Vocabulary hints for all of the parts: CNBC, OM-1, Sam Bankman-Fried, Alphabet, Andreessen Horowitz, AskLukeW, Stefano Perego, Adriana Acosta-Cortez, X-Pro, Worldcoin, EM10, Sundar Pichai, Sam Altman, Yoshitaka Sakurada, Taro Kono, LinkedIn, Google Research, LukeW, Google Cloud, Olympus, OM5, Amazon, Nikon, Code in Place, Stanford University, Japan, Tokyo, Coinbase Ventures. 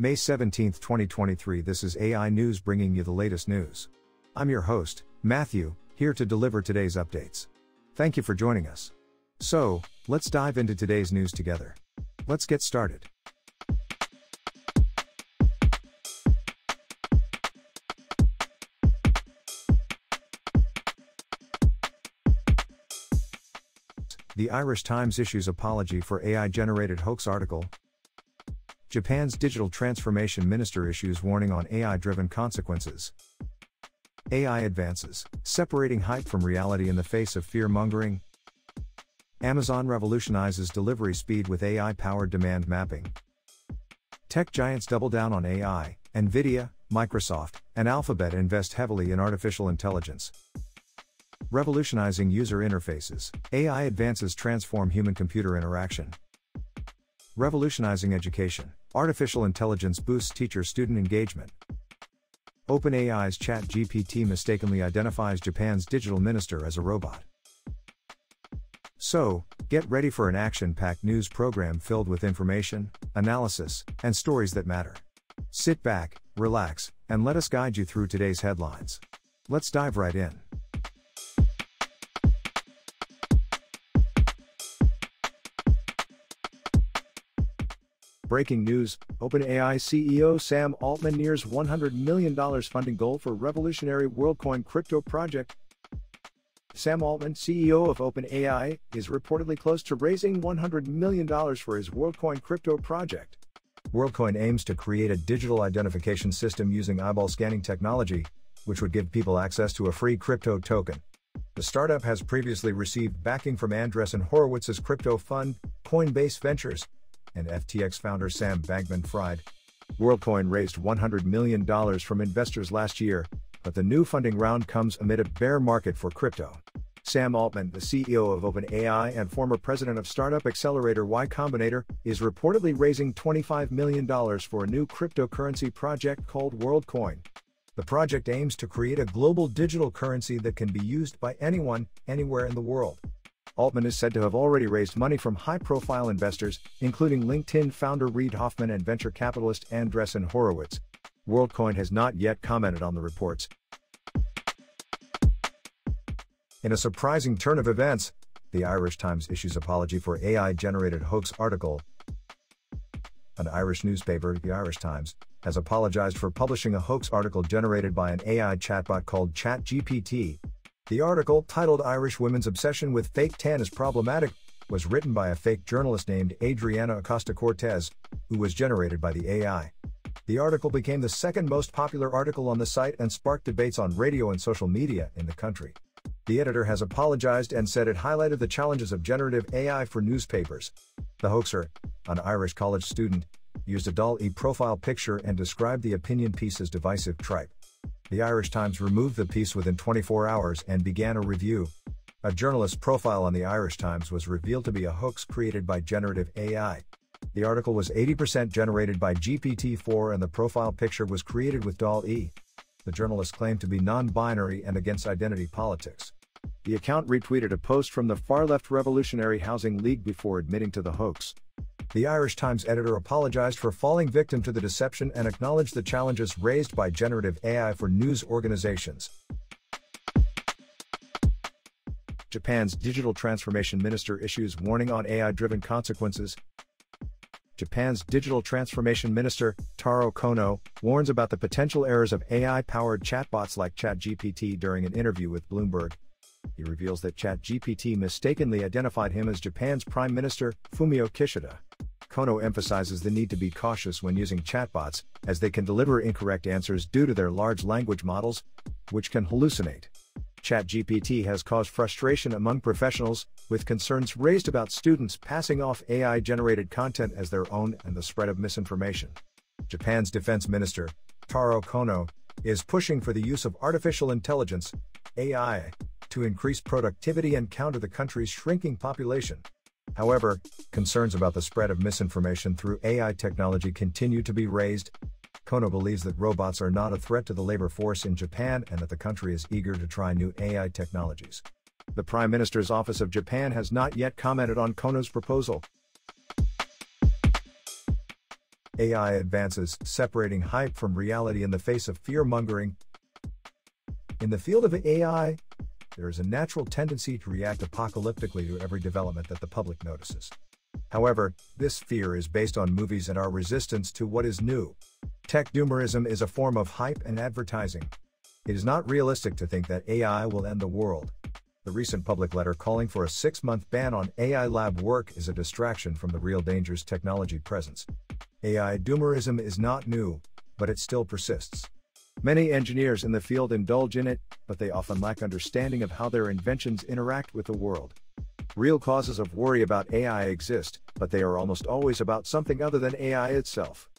May 17, 2023. This is AI News, bringing you the latest news. I'm your host, Matthew, here to deliver today's updates. Thank you for joining us. So, let's dive into today's news together. Let's get started. The Irish Times issues apology for AI-generated hoax article. Japan's digital transformation minister issues warning on AI-driven consequences. AI advances, separating hype from reality in the face of fear-mongering. Amazon revolutionizes delivery speed with AI-powered demand mapping. Tech giants double down on AI, NVIDIA, Microsoft, and Alphabet invest heavily in artificial intelligence. Revolutionizing user interfaces, AI advances transform human-computer interaction. Revolutionizing education, artificial intelligence boosts teacher-student engagement. OpenAI's ChatGPT mistakenly identifies Japan's digital minister as a robot. So, get ready for an action-packed news program filled with information, analysis, and stories that matter. Sit back, relax, and let us guide you through today's headlines. Let's dive right in. Breaking news, OpenAI CEO Sam Altman nears $100 million funding goal for revolutionary Worldcoin crypto project. Sam Altman, CEO of OpenAI, is reportedly close to raising $100 million for his Worldcoin crypto project. Worldcoin aims to create a digital identification system using eyeball scanning technology, which would give people access to a free crypto token. The startup has previously received backing from Andreessen Horowitz's crypto fund, Coinbase Ventures, and FTX founder Sam Bankman-Fried. Worldcoin raised $100 million from investors last year, but the new funding round comes amid a bear market for crypto. Sam Altman, the CEO of OpenAI and former president of startup accelerator Y Combinator, is reportedly raising $25 million for a new cryptocurrency project called Worldcoin. The project aims to create a global digital currency that can be used by anyone, anywhere in the world. Altman is said to have already raised money from high-profile investors, including LinkedIn founder Reid Hoffman and venture capitalist Andreessen Horowitz. Worldcoin has not yet commented on the reports. In a surprising turn of events, the Irish Times issues apology for AI-generated hoax article. An Irish newspaper, the Irish Times, has apologized for publishing a hoax article generated by an AI chatbot called ChatGPT. The article, titled "Irish Women's Obsession with Fake Tan is Problematic," was written by a fake journalist named Adriana Acosta-Cortez, who was generated by the AI. The article became the second most popular article on the site and sparked debates on radio and social media in the country. The editor has apologized and said it highlighted the challenges of generative AI for newspapers. The hoaxer, an Irish college student, used a DALL-E profile picture and described the opinion piece as divisive tripe. The Irish Times removed the piece within 24 hours and began a review. A journalist's profile on the Irish Times was revealed to be a hoax created by generative AI. The article was 80% generated by GPT-4 and the profile picture was created with DALL-E. The journalist claimed to be non-binary and against identity politics. The account retweeted a post from the far-left Revolutionary Housing League before admitting to the hoax. The Irish Times editor apologized for falling victim to the deception and acknowledged the challenges raised by generative AI for news organizations. Japan's digital transformation minister issues warning on AI-driven consequences. Japan's digital transformation minister, Taro Kono, warns about the potential errors of AI-powered chatbots like ChatGPT during an interview with Bloomberg. He reveals that ChatGPT mistakenly identified him as Japan's Prime Minister, Fumio Kishida. Kono emphasizes the need to be cautious when using chatbots, as they can deliver incorrect answers due to their large language models, which can hallucinate. ChatGPT has caused frustration among professionals, with concerns raised about students passing off AI-generated content as their own and the spread of misinformation. Japan's Defense Minister, Taro Kono, is pushing for the use of artificial intelligence, AI, to increase productivity and counter the country's shrinking population. However, concerns about the spread of misinformation through AI technology continue to be raised. Kono believes that robots are not a threat to the labor force in Japan and that the country is eager to try new AI technologies. The Prime Minister's Office of Japan has not yet commented on Kono's proposal. AI advances, separating hype from reality in the face of fear-mongering. In the field of AI, there is a natural tendency to react apocalyptically to every development that the public notices. However, this fear is based on movies and our resistance to what is new. Tech doomerism is a form of hype and advertising. It is not realistic to think that AI will end the world. The recent public letter calling for a 6-month ban on AI lab work is a distraction from the real dangers technology presents. AI doomerism is not new, but it still persists. Many engineers in the field indulge in it, but they often lack understanding of how their inventions interact with the world. Real causes of worry about AI exist, but they are almost always about something other than AI itself.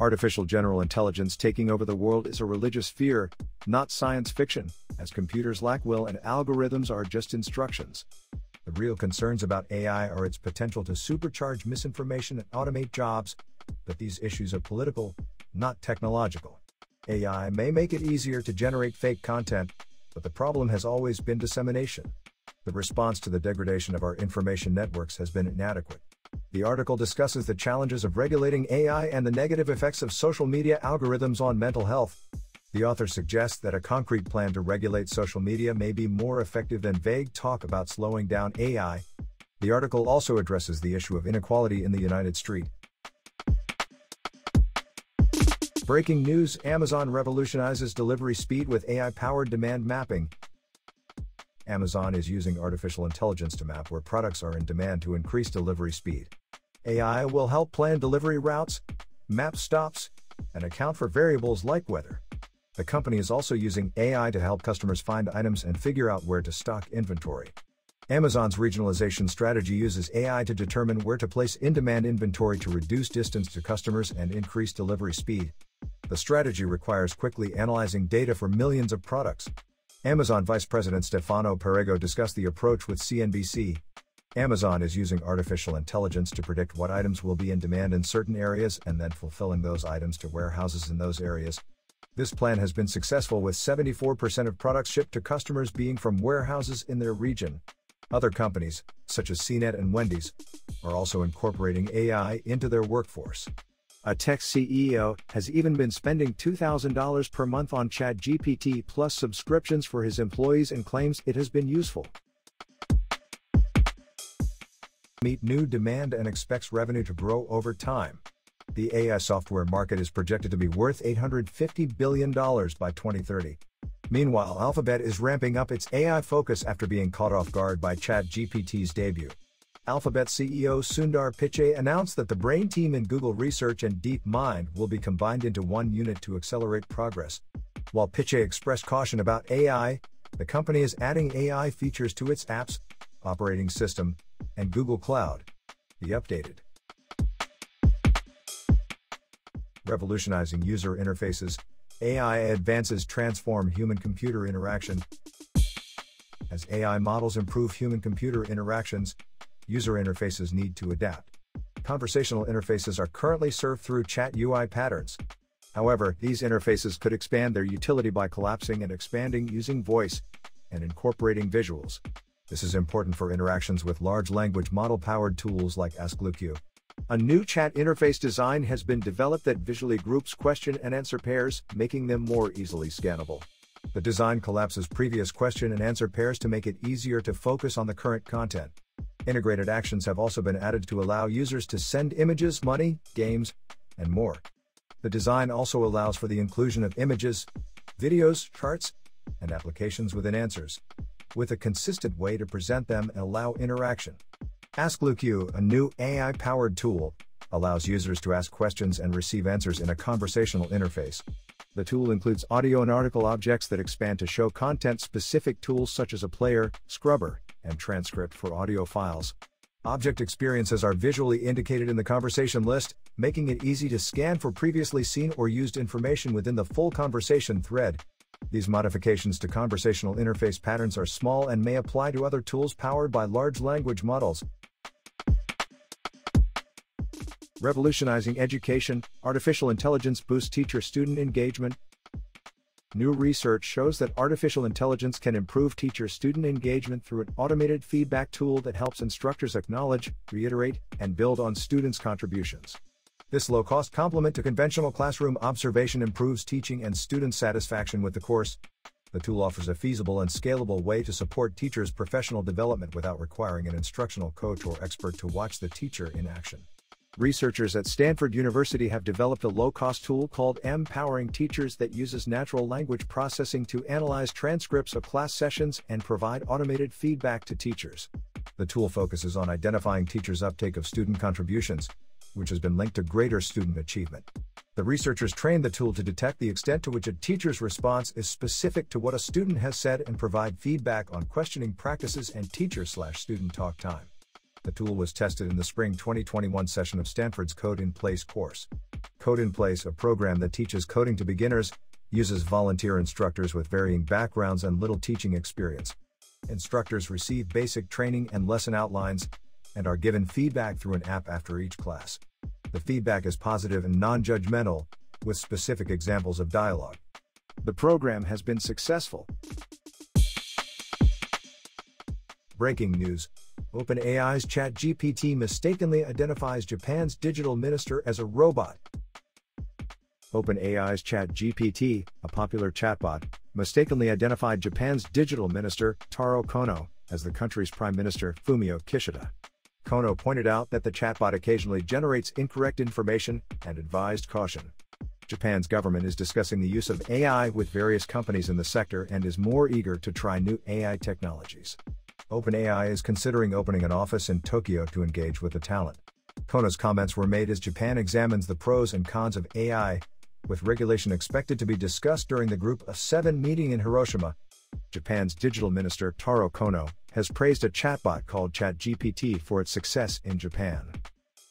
Artificial general intelligence taking over the world is a religious fear, not science fiction, as computers lack will and algorithms are just instructions. The real concerns about AI are its potential to supercharge misinformation and automate jobs, but these issues are political, not technological. AI may make it easier to generate fake content, but the problem has always been dissemination. The response to the degradation of our information networks has been inadequate. The article discusses the challenges of regulating AI and the negative effects of social media algorithms on mental health. The author suggests that a concrete plan to regulate social media may be more effective than vague talk about slowing down AI. The article also addresses the issue of inequality in the United States. Breaking news: Amazon revolutionizes delivery speed with AI-powered demand mapping. Amazon is using artificial intelligence to map where products are in demand to increase delivery speed. AI will help plan delivery routes, map stops, and account for variables like weather. The company is also using AI to help customers find items and figure out where to stock inventory. Amazon's regionalization strategy uses AI to determine where to place in-demand inventory to reduce distance to customers and increase delivery speed. The strategy requires quickly analyzing data for millions of products. Amazon Vice President Stefano Perego discussed the approach with CNBC. Amazon is using artificial intelligence to predict what items will be in demand in certain areas and then fulfilling those items to warehouses in those areas. This plan has been successful with 74% of products shipped to customers being from warehouses in their region. Other companies, such as CNET and Wendy's, are also incorporating AI into their workforce. A tech CEO has even been spending $2,000 per month on ChatGPT Plus subscriptions for his employees and claims it has been useful. Meet new demand and expects revenue to grow over time. The AI software market is projected to be worth $850 billion by 2030. Meanwhile, Alphabet is ramping up its AI focus after being caught off guard by ChatGPT's debut. Alphabet CEO Sundar Pichai announced that the brain team in Google Research and DeepMind will be combined into one unit to accelerate progress. While Pichai expressed caution about AI, the company is adding AI features to its apps, operating system, and Google Cloud. The updated revolutionizing user interfaces, AI advances transform human-computer interaction. As AI models improve human-computer interactions, user interfaces need to adapt. Conversational interfaces are currently served through chat UI patterns. However, these interfaces could expand their utility by collapsing and expanding using voice and incorporating visuals. This is important for interactions with large language model-powered tools like LukeW. A new chat interface design has been developed that visually groups question and answer pairs, making them more easily scannable. The design collapses previous question and answer pairs to make it easier to focus on the current content. Integrated actions have also been added to allow users to send images, money, games, and more. The design also allows for the inclusion of images, videos, charts, and applications within answers, with a consistent way to present them and allow interaction. AskLukeW, a new AI-powered tool, allows users to ask questions and receive answers in a conversational interface. The tool includes audio and article objects that expand to show content-specific tools such as a player, scrubber, and transcript for audio files. Object experiences are visually indicated in the conversation list, making it easy to scan for previously seen or used information within the full conversation thread. These modifications to conversational interface patterns are small and may apply to other tools powered by large language models. Revolutionizing education, artificial intelligence boosts teacher-student engagement. New research shows that artificial intelligence can improve teacher-student engagement through an automated feedback tool that helps instructors acknowledge, reiterate, and build on students' contributions. This low-cost complement to conventional classroom observation improves teaching and student satisfaction with the course. The tool offers a feasible and scalable way to support teachers' professional development without requiring an instructional coach or expert to watch the teacher in action. Researchers at Stanford University have developed a low-cost tool called Empowering Teachers that uses natural language processing to analyze transcripts of class sessions and provide automated feedback to teachers. The tool focuses on identifying teachers' uptake of student contributions, which has been linked to greater student achievement. The researchers trained the tool to detect the extent to which a teacher's response is specific to what a student has said and provide feedback on questioning practices and teacher/student talk time. The tool was tested in the spring 2021 session of Stanford's Code in Place course. Code in Place, a program that teaches coding to beginners, uses volunteer instructors with varying backgrounds and little teaching experience. Instructors receive basic training and lesson outlines, and are given feedback through an app after each class. The feedback is positive and non-judgmental, with specific examples of dialogue. The program has been successful. Breaking news: OpenAI's ChatGPT mistakenly identifies Japan's digital minister as a robot. OpenAI's ChatGPT, a popular chatbot, mistakenly identified Japan's digital minister, Taro Kono, as the country's Prime Minister, Fumio Kishida. Kono pointed out that the chatbot occasionally generates incorrect information and advised caution. Japan's government is discussing the use of AI with various companies in the sector and is more eager to try new AI technologies. OpenAI is considering opening an office in Tokyo to engage with the talent. Kono's comments were made as Japan examines the pros and cons of AI, with regulation expected to be discussed during the Group of 7 meeting in Hiroshima. Japan's digital minister, Taro Kono, has praised a chatbot called ChatGPT for its success in Japan.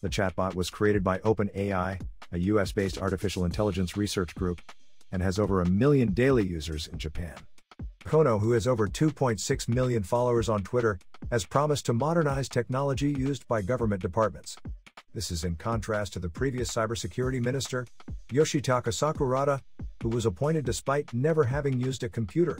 The chatbot was created by OpenAI, a US-based artificial intelligence research group, and has over 1 million daily users in Japan. Kono, who has over 2.6 million followers on Twitter, has promised to modernize technology used by government departments. This is in contrast to the previous cybersecurity minister, Yoshitaka Sakurada, who was appointed despite never having used a computer.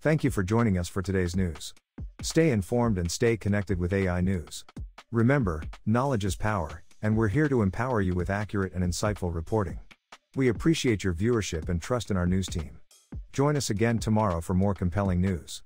Thank you for joining us for today's news. Stay informed and stay connected with AI news. Remember, knowledge is power, and we're here to empower you with accurate and insightful reporting. We appreciate your viewership and trust in our news team. Join us again tomorrow for more compelling news.